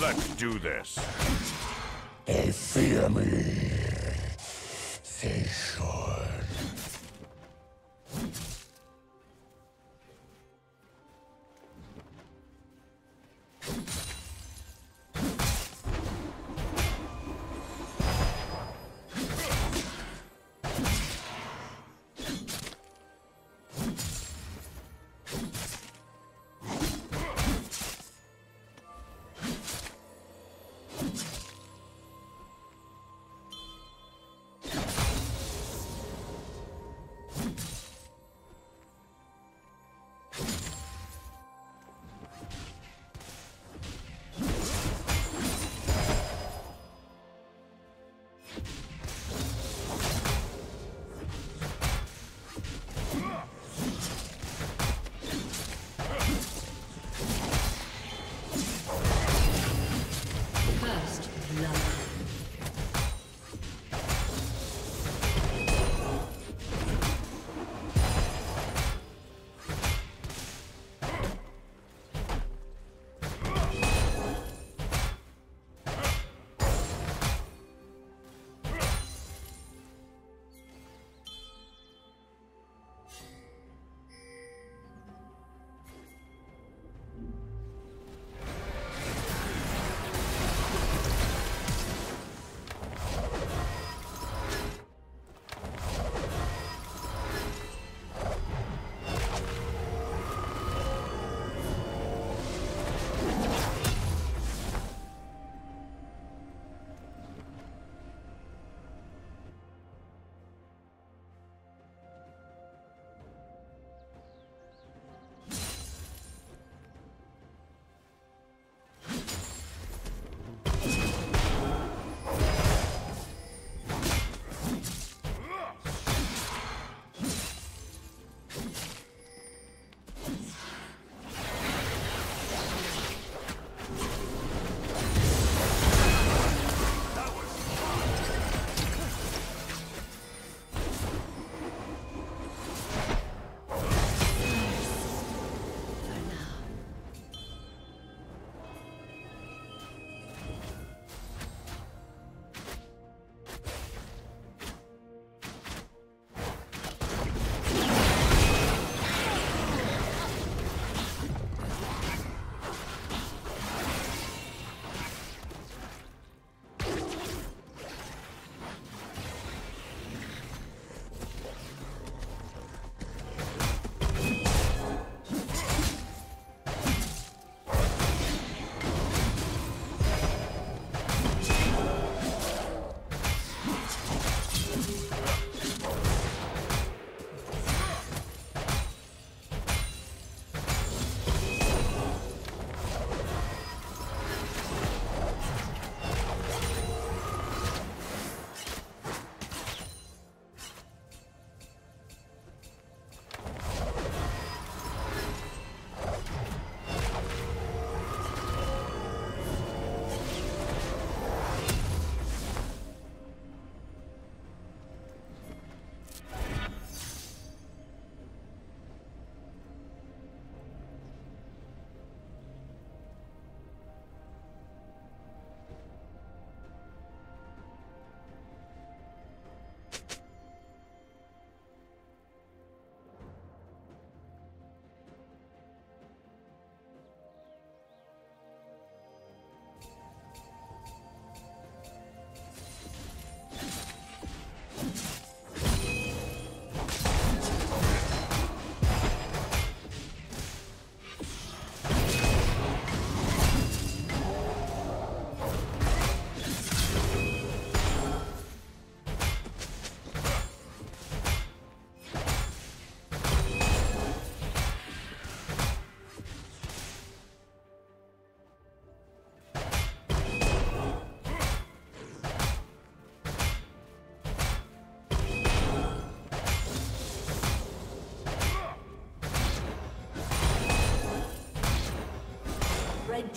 Let's do this. They fear me. They should. The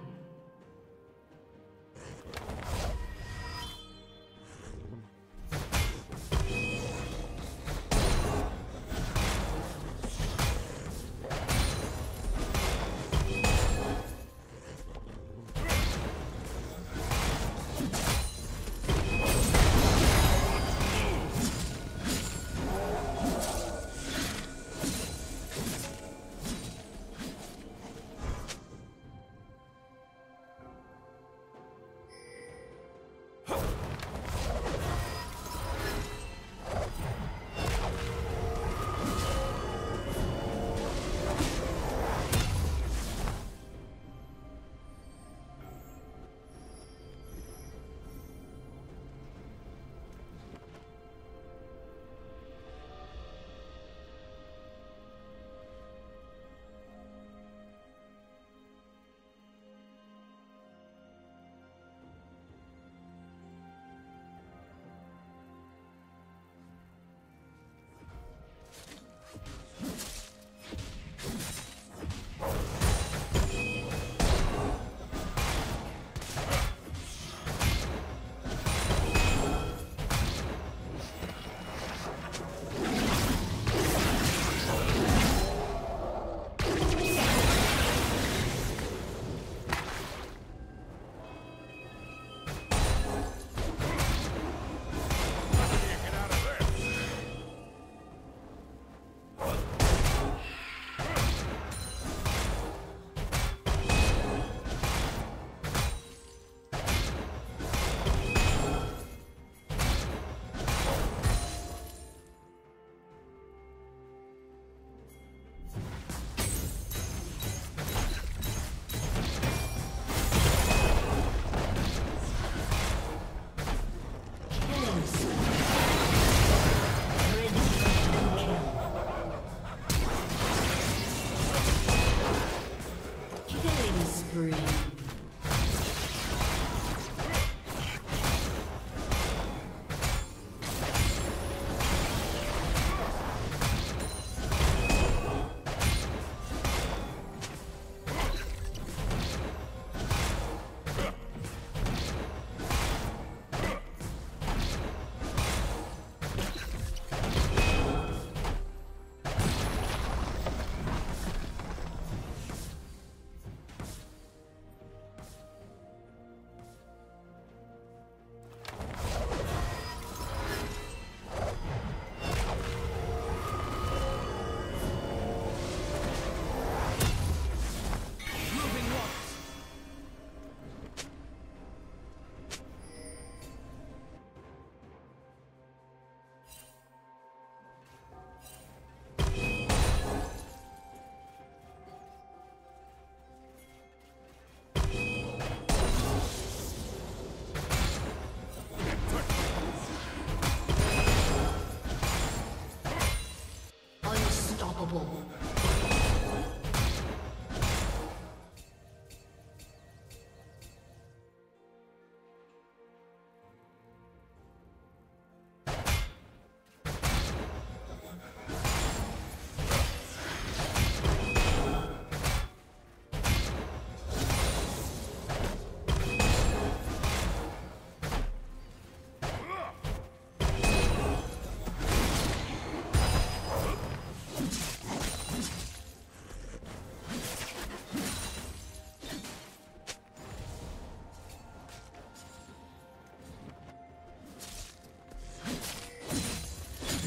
free.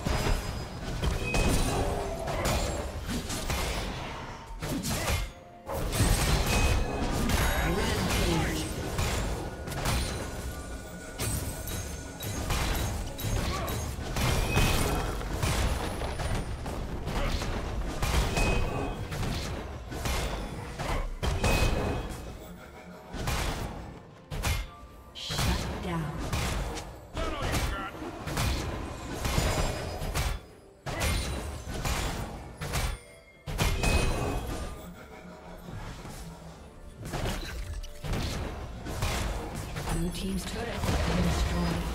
Blue team's turret has been destroyed.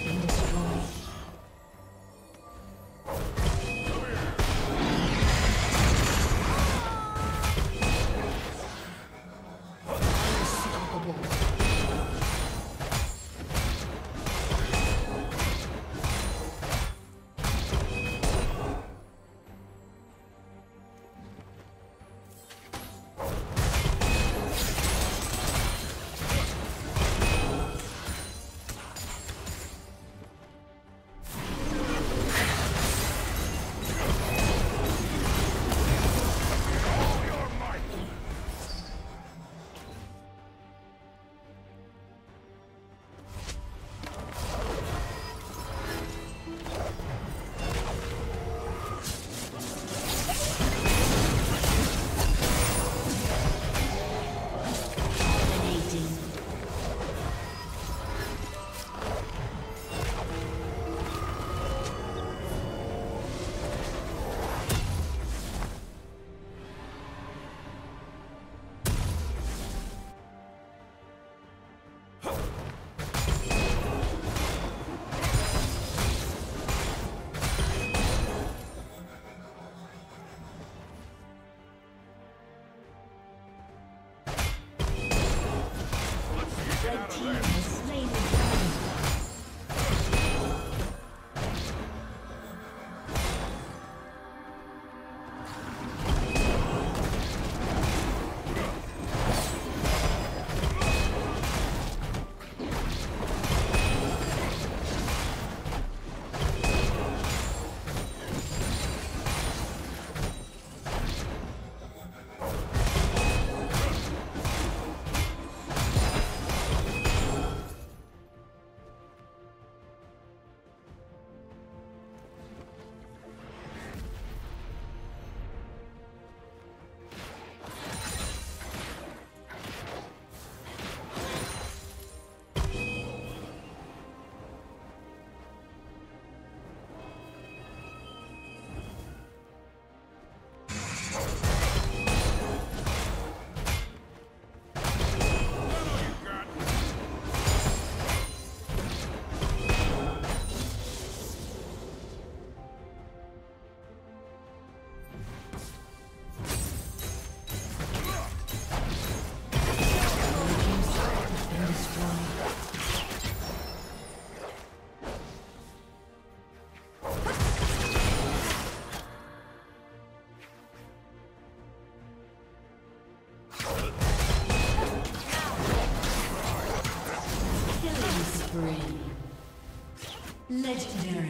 Blue team's turret has been destroyed. Legendary.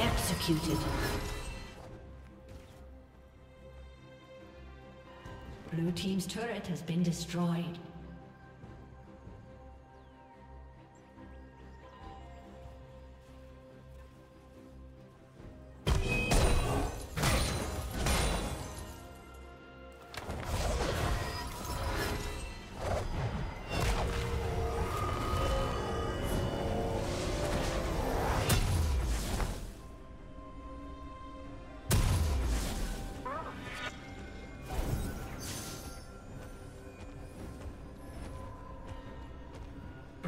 Executed. Blue team's turret has been destroyed.